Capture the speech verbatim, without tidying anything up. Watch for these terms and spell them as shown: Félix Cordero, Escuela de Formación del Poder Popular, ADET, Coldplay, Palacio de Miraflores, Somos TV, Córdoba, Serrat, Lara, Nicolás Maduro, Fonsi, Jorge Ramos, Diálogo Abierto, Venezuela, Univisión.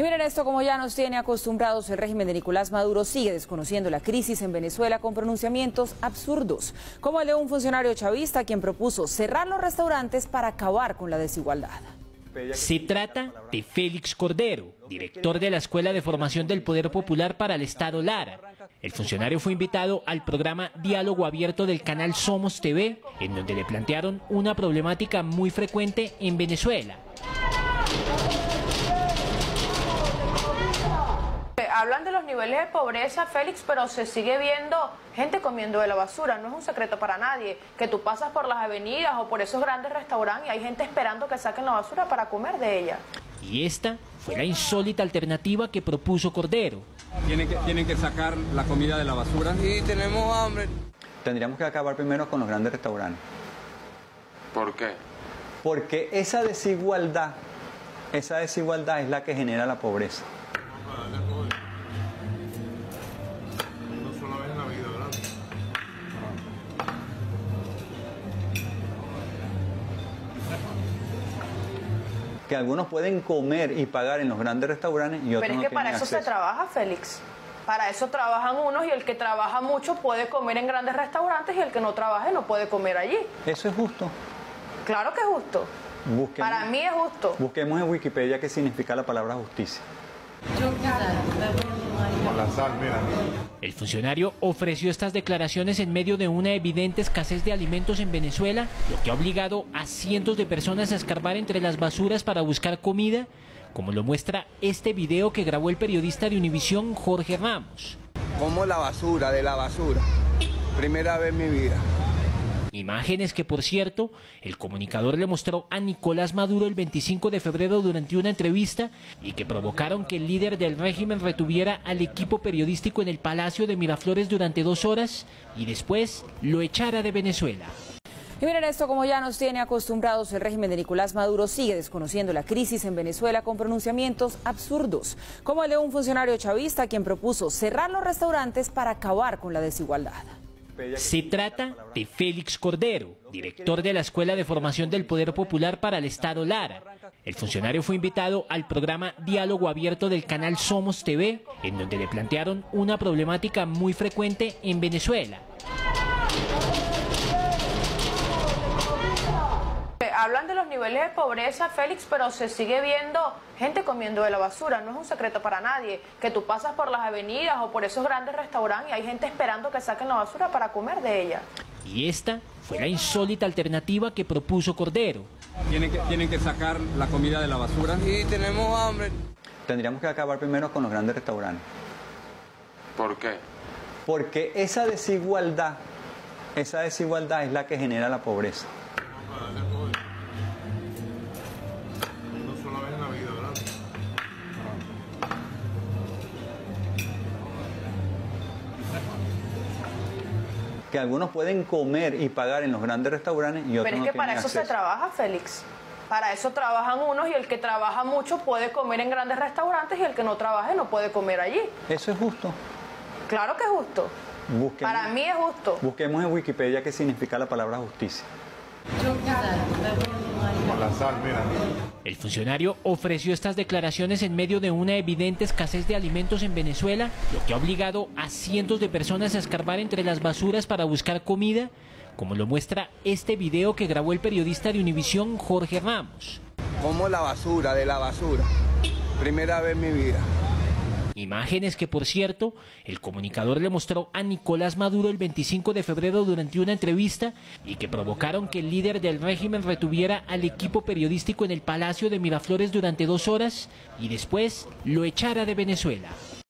Y miren esto, como ya nos tiene acostumbrados, el régimen de Nicolás Maduro sigue desconociendo la crisis en Venezuela con pronunciamientos absurdos, como el de un funcionario chavista quien propuso cerrar los restaurantes para acabar con la desigualdad. Se trata de Félix Cordero, director de la Escuela de Formación del Poder Popular para el Estado Lara. El funcionario fue invitado al programa Diálogo Abierto del canal Somos T V, en donde le plantearon una problemática muy frecuente en Venezuela. Hablan de los niveles de pobreza, Félix, pero se sigue viendo gente comiendo de la basura. No es un secreto para nadie que tú pasas por las avenidas o por esos grandes restaurantes y hay gente esperando que saquen la basura para comer de ella. Y esta fue la insólita alternativa que propuso Cordero. Tienen que, tienen que sacar la comida de la basura. Sí, tenemos hambre. Tendríamos que acabar primero con los grandes restaurantes. ¿Por qué? Porque esa desigualdad, esa desigualdad es la que genera la pobreza. Que algunos pueden comer y pagar en los grandes restaurantes y otros no tienen acceso. Pero es que para eso se trabaja, Félix. Para eso trabajan unos y el que trabaja mucho puede comer en grandes restaurantes y el que no trabaje no puede comer allí. Eso es justo. Claro que es justo. Busquemos, para mí es justo. Busquemos en Wikipedia qué significa la palabra justicia. El funcionario ofreció estas declaraciones en medio de una evidente escasez de alimentos en Venezuela, lo que ha obligado a cientos de personas a escarbar entre las basuras para buscar comida, como lo muestra este video que grabó el periodista de Univisión, Jorge Ramos. Como la basura de la basura, primera vez en mi vida. Imágenes que, por cierto, el comunicador le mostró a Nicolás Maduro el veinticinco de febrero durante una entrevista y que provocaron que el líder del régimen retuviera al equipo periodístico en el Palacio de Miraflores durante dos horas y después lo echara de Venezuela. Y miren esto, como ya nos tiene acostumbrados, el régimen de Nicolás Maduro sigue desconociendo la crisis en Venezuela con pronunciamientos absurdos, como el de un funcionario chavista quien propuso cerrar los restaurantes para acabar con la desigualdad. Se trata de Félix Cordero, director de la Escuela de Formación del Poder Popular para el Estado Lara. El funcionario fue invitado al programa Diálogo Abierto del canal Somos T V, en donde le plantearon una problemática muy frecuente en Venezuela. Hablan de los niveles de pobreza, Félix, pero se sigue viendo gente comiendo de la basura. No es un secreto para nadie que tú pasas por las avenidas o por esos grandes restaurantes y hay gente esperando que saquen la basura para comer de ella. Y esta fue la insólita alternativa que propuso Cordero. Tienen que, tienen que sacar la comida de la basura. Sí, tenemos hambre. Tendríamos que acabar primero con los grandes restaurantes. ¿Por qué? Porque esa desigualdad, esa desigualdad es la que genera la pobreza. Que algunos pueden comer y pagar en los grandes restaurantes y otros no tienen acceso. Pero es que para eso se trabaja, Félix. Para eso trabajan unos y el que trabaja mucho puede comer en grandes restaurantes y el que no trabaje no puede comer allí. Eso es justo. Claro que es justo. Busquemos, para mí es justo. Busquemos en Wikipedia qué significa la palabra justicia. El funcionario ofreció estas declaraciones en medio de una evidente escasez de alimentos en Venezuela, lo que ha obligado a cientos de personas a escarbar entre las basuras para buscar comida, como lo muestra este video que grabó el periodista de Univisión, Jorge Ramos. Como la basura de la basura, primera vez en mi vida. Imágenes que, por cierto, el comunicador le mostró a Nicolás Maduro el veinticinco de febrero durante una entrevista y que provocaron que el líder del régimen retuviera al equipo periodístico en el Palacio de Miraflores durante dos horas y después lo echara de Venezuela.